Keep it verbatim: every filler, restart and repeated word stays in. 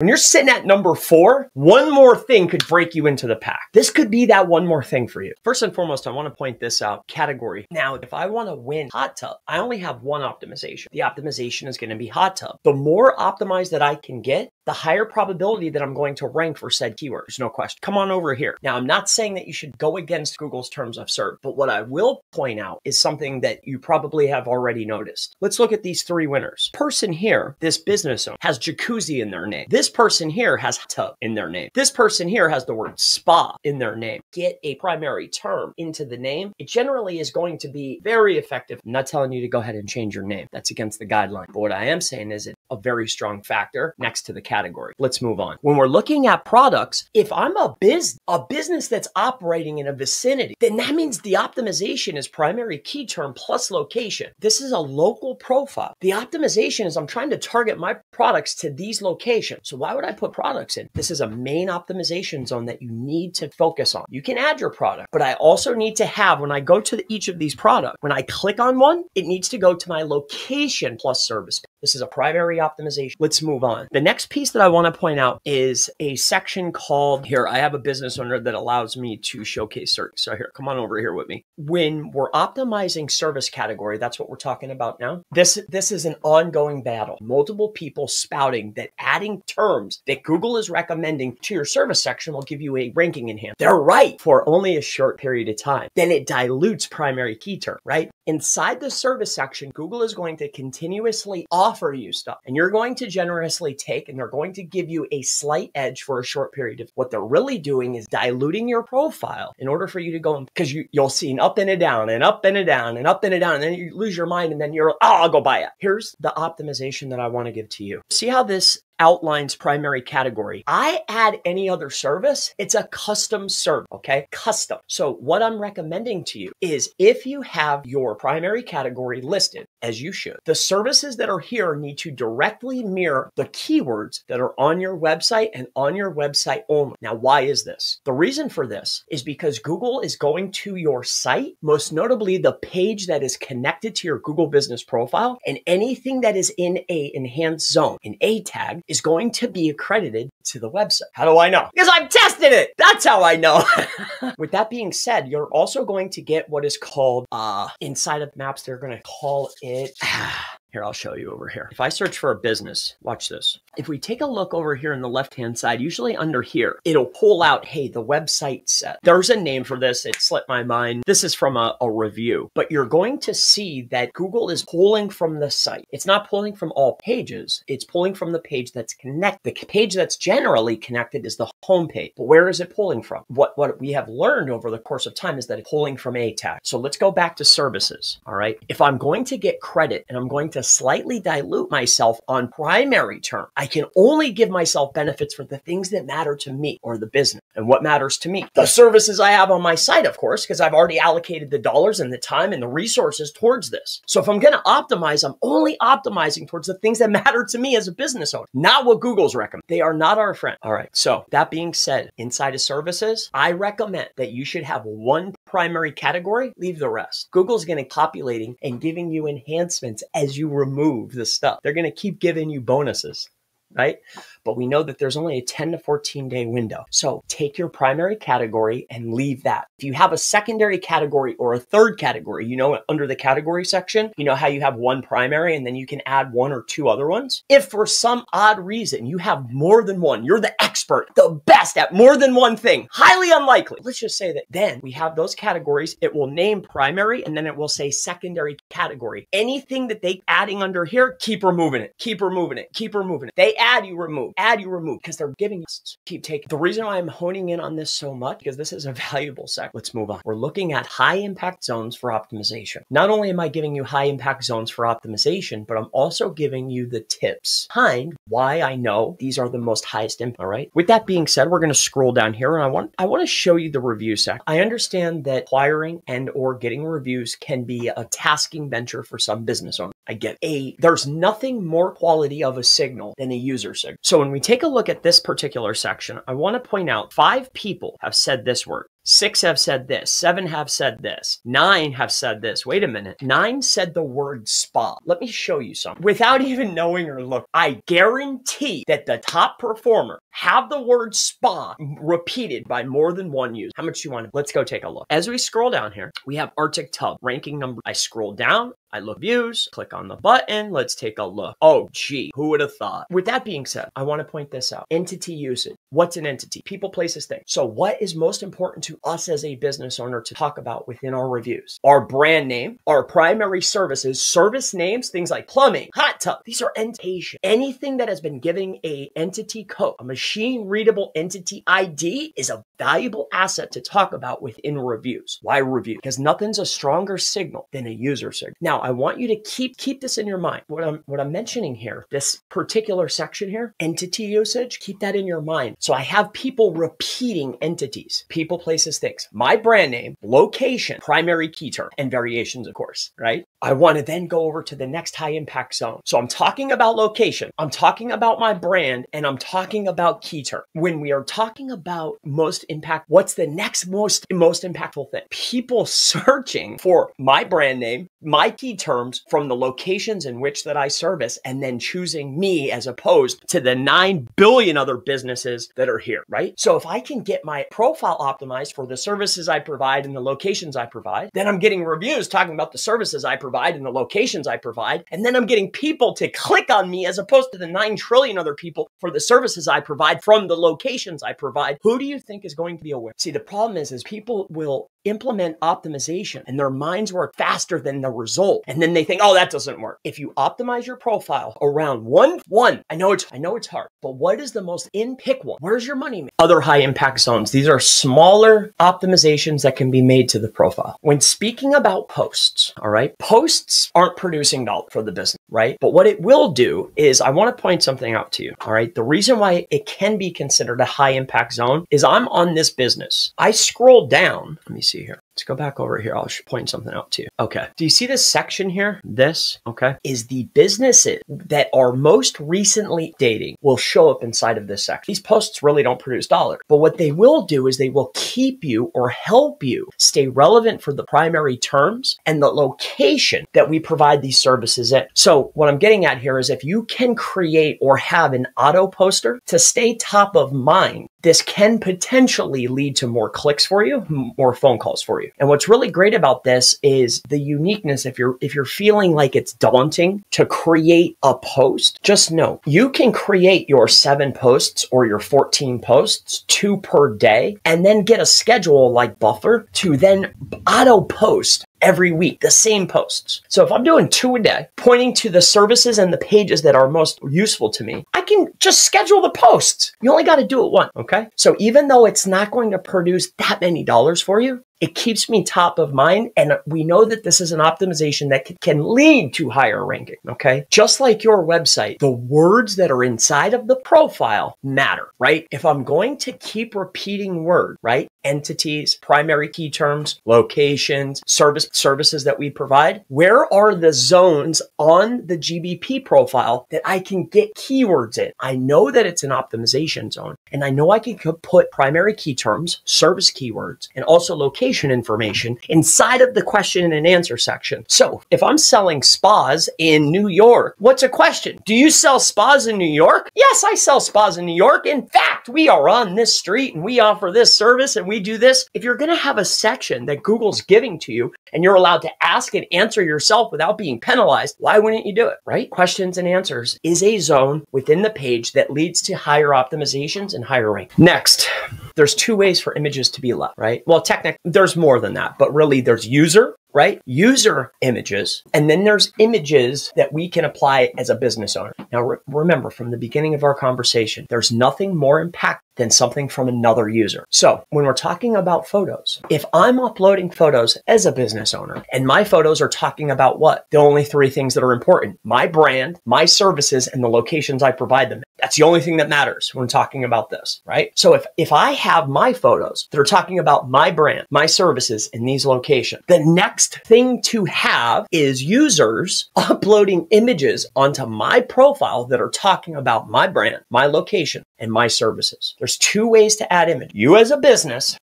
When you're sitting at number four, one more thing could break you into the pack. This could be that one more thing for you. First and foremost, I want to point this out. Category. Now, if I want to win hot tub, I only have one optimization. The optimization is going to be hot tub. The more optimized that I can get, the higher probability that I'm going to rank for said keyword. There's no question. Come on over here. Now, I'm not saying that you should go against Google's terms of service, but what I will point out is something that you probably have already noticed. Let's look at these three winners. Person here, this business owner, has jacuzzi in their name. This person here has tub in their name. This person here has the word spa in their name. Get a primary term into the name. It generally is going to be very effective. I'm not telling you to go ahead and change your name. That's against the guideline. But what I am saying is it's a very strong factor next to the category. Category. Let's move on. When we're looking at products, if I'm a biz, a business that's operating in a vicinity, then that means the optimization is primary key term plus location. This is a local profile. The optimization is I'm trying to target my products to these locations. So why would I put products in? This is a main optimization zone that you need to focus on. You can add your product, but I also need to have, when I go to the, each of these products, when I click on one, it needs to go to my location plus service. This is a primary optimization. Let's move on. The next piece that I want to point out is a section called here. I have a business owner that allows me to showcase search. So here, come on over here with me. When we're optimizing service category, that's what we're talking about now. This, this is an ongoing battle. Multiple people spouting that adding terms that Google is recommending to your service section will give you a ranking enhancement. They're right for only a short period of time. Then it dilutes primary key term, right? Inside the service section, Google is going to continuously offer you stuff and you're going to generously take, and they're going going to give you a slight edge for a short period of what they're really doing is diluting your profile in order for you to go in, because you, you'll see an up and a down and up and a down and up and a down, and then you lose your mind and then you're, oh, I'll go buy it. Here's the optimization that I want to give to you. See how this outlines primary category. I add any other service, it's a custom serve, okay? Custom. So what I'm recommending to you is if you have your primary category listed, as you should, the services that are here need to directly mirror the keywords that are on your website and on your website only. Now, why is this? The reason for this is because Google is going to your site, most notably the page that is connected to your Google Business Profile, and anything that is in a enhanced zone, an A tag, is going to be accredited to the website. How do I know? Because I've tested it. That's how I know. With that being said, you're also going to get what is called uh, inside of Maps. They're going to call it. Here, I'll show you over here. If I search for a business, watch this. If we take a look over here on the left-hand side, usually under here, it'll pull out, hey, the website set. There's a name for this. It slipped my mind. This is from a, a review, but you're going to see that Google is pulling from the site. It's not pulling from all pages. It's pulling from the page that's connected. The page that's generally connected is the homepage. But where is it pulling from? What, what we have learned over the course of time is that it's pulling from a tag. So let's go back to services, all right? If I'm going to get credit and I'm going to slightly dilute myself on primary term, I can only give myself benefits for the things that matter to me or the business. And what matters to me? The services I have on my site, of course, because I've already allocated the dollars and the time and the resources towards this. So if I'm going to optimize, I'm only optimizing towards the things that matter to me as a business owner, not what Google's recommending. They are not our friend. All right. So that being said, inside of services, I recommend that you should have one primary category, leave the rest. Google's going to be populating and giving you enhancements as you remove the stuff. They're going to keep giving you bonuses, right? But we know that there's only a ten to fourteen day window. So take your primary category and leave that. If you have a secondary category or a third category, you know, under the category section, you know how you have one primary and then you can add one or two other ones. If for some odd reason you have more than one, you're the expert, the best at more than one thing, highly unlikely. Let's just say that then we have those categories. It will name primary and then it will say secondary category. Anything that they're adding under here, keep removing it, keep removing it, keep removing it. They add, you remove, add, you remove, because they're giving us, keep taking. The reason why I'm honing in on this so much, because this is a valuable sec. Let's move on. We're looking at high impact zones for optimization. Not only am I giving you high impact zones for optimization, but I'm also giving you the tips behind why I know these are the most highest impact. All right. With that being said, we're going to scroll down here and I want, I want to show you the review sec. I understand that acquiring and or getting reviews can be a tasking venture for some business owners. I get a, there's nothing more quality of a signal than a user signal. So when we take a look at this particular section, I want to point out five people have said this word. Six have said this. Seven have said this. Nine have said this. Wait a minute. Nine said the word spa. Let me show you something. Without even knowing or look, I guarantee that the top performer have the word spa repeated by more than one user. How much do you want? Let's go take a look. As we scroll down here, we have Arctic Tub, ranking number. I scroll down. I look views, click on the button. Let's take a look. Oh, gee, who would have thought? With that being said, I want to point this out. Entity usage. What's an entity? People, places, things. So what is most important to us as a business owner to talk about within our reviews? Our brand name, our primary services, service names, things like plumbing, hot tub. These are entities. Anything that has been giving a entity code, a machine readable entity I D is a valuable asset to talk about within reviews. Why review? Because nothing's a stronger signal than a user signal. Now, I want you to keep keep this in your mind. What I'm what I'm mentioning here, this particular section here, entity usage, keep that in your mind. So I have people repeating entities, people, places, things, my brand name, location, primary key term, and variations, of course, right? I want to then go over to the next high impact zone. So I'm talking about location, I'm talking about my brand, and I'm talking about key term. When we are talking about most impact, what's the next most most impactful thing? People searching for my brand name, my key terms from the locations in which that I service, and then choosing me as opposed to the nine billion other businesses that are here, right? So if I can get my profile optimized for the services I provide and the locations I provide, then I'm getting reviews talking about the services I provide and the locations I provide, and then I'm getting people to click on me as opposed to the nine trillion other people for the services I provide from the locations I provide. Who do you think is going to be aware? See, the problem is, is people will implement optimization and their minds work faster than the result. And then they think, oh, that doesn't work. If you optimize your profile around one, one, I know it's, I know it's hard, but what is the most in pick one? Where's your money made? Other high impact zones. These are smaller optimizations that can be made to the profile. When speaking about posts, all right, posts aren't producing dollars for the business, right? But what it will do is, I want to point something out to you. All right. The reason why it can be considered a high impact zone is I'm on this business. I scroll down. Let me see here. Let's go back over here. I'll point something out to you. Okay. Do you see this section here? This, okay, is the businesses that are most recently dating will show up inside of this section. These posts really don't produce dollars, but what they will do is they will keep you or help you stay relevant for the primary terms and the location that we provide these services in. So what I'm getting at here is, if you can create or have an auto poster to stay top of mind, this can potentially lead to more clicks for you, more phone calls for you. And what's really great about this is the uniqueness. If you're if you're feeling like it's daunting to create a post, just know you can create your seven posts or your fourteen posts, two per day, and then get a schedule like Buffer to then auto post every week, the same posts. So if I'm doing two a day, pointing to the services and the pages that are most useful to me, I can just schedule the posts. You only got to do it once, okay? So even though it's not going to produce that many dollars for you, it keeps me top of mind. And we know that this is an optimization that can lead to higher ranking, okay? Just like your website, the words that are inside of the profile matter, right? If I'm going to keep repeating word, right? Entities, primary key terms, locations, service services that we provide, where are the zones on the G B P profile that I can get keywords in? I know that it's an optimization zone, and I know I can put primary key terms, service keywords, and also location information inside of the question and answer section. So if I'm selling spas in New York, what's a question? Do you sell spas in New York? Yes, I sell spas in New York. In fact, we are on this street and we offer this service and we do this. If you're going to have a section that Google's giving to you and you're allowed to ask and answer yourself without being penalized, why wouldn't you do it, right? Questions and answers is a zone within the page that leads to higher optimizations and higher rank. Next, there's two ways for images to be left, right? Well, technically, there's more than that, but really there's user, right? User images. And then there's images that we can apply as a business owner. Now, re remember from the beginning of our conversation, there's nothing more impactful than something from another user. So when we're talking about photos, if I'm uploading photos as a business owner and my photos are talking about what? The only three things that are important, my brand, my services, and the locations I provide them. That's the only thing that matters when talking about this, right? So if, if I have my photos that are talking about my brand, my services, and these locations, the next thing to have is users uploading images onto my profile that are talking about my brand, my location, and my services. There's two ways to add image. You as a business